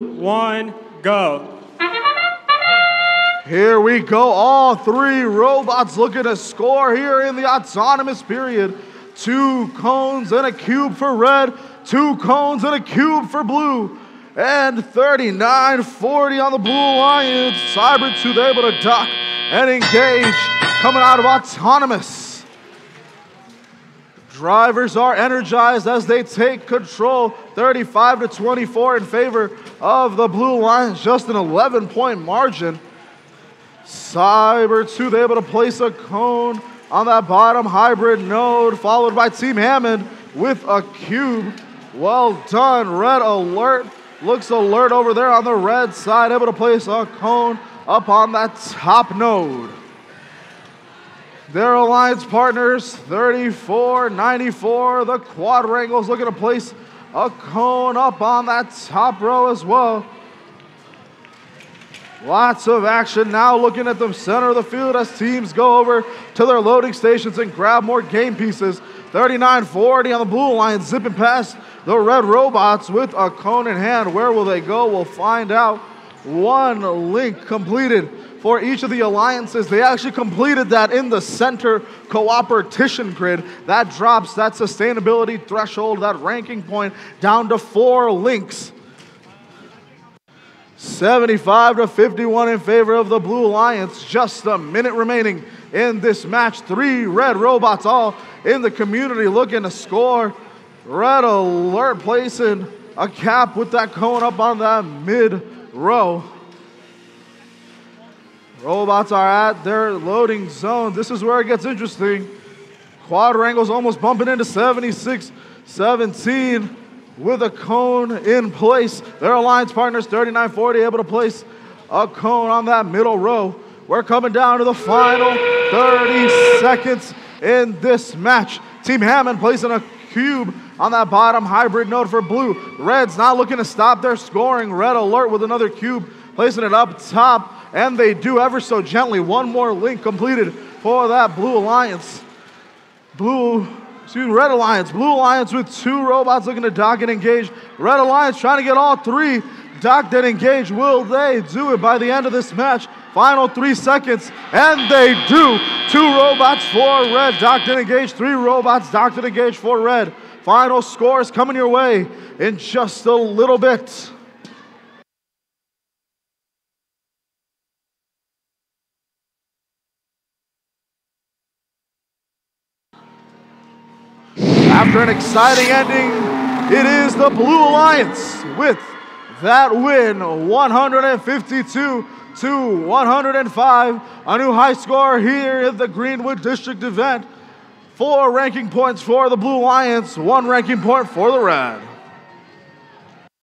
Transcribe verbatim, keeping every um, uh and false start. One, go. Here we go. All three robots looking to score here in the autonomous period. Two cones and a cube for red. Two cones and a cube for blue. And thirty-nine forty on the Blue Alliance. Cybertooth able to dock and engage. Coming out of autonomous. Drivers are energized as they take control. thirty-five to twenty-four in favor of the Blue Alliance. Just an eleven point margin. Cybertooth able to place a cone on that bottom hybrid node, followed by Team Hammond with a cube. Well done. Red Alert looks alert over there on the red side, able to place a cone up on that top node. Their alliance partners, thirty-four ninety-four. The Quadrangles looking to place a cone up on that top row as well. Lots of action now looking at the center of the field as teams go over to their loading stations and grab more game pieces. thirty-nine forty on the Blue Alliance, zipping past the red robots with a cone in hand. Where will they go? We'll find out. One link completed for each of the alliances. They actually completed that in the center cooperation grid. That drops that sustainability threshold, that ranking point, down to four links. seventy-five to fifty-one in favor of the Blue Alliance. Just a minute remaining in this match. Three red robots all in the community looking to score. Red Alert placing a cap with that cone up on that mid row. Robots are at their loading zone. This is where it gets interesting. Quadrangles almost bumping into seventy-six seventeen. With a cone in place. Their alliance partners, thirty-nine forty, able to place a cone on that middle row. We're coming down to the final thirty seconds in this match. Team Hammond placing a cube on that bottom hybrid node for blue. Red's not looking to stop their scoring. Red Alert with another cube, placing it up top, and they do ever so gently. One more link completed for that Blue Alliance. Blue Excuse Red Alliance, Blue Alliance with two robots looking to dock and engage. Red Alliance trying to get all three docked and engaged. Will they do it by the end of this match? Final three seconds, and they do. Two robots for red docked and engaged. Three robots docked and engaged for red. Final scores coming your way in just a little bit. After an exciting ending, it is the Blue Alliance with that win, one fifty-two to one oh five. A new high score here at the Greenwood District event. Four ranking points for the Blue Alliance, one ranking point for the red.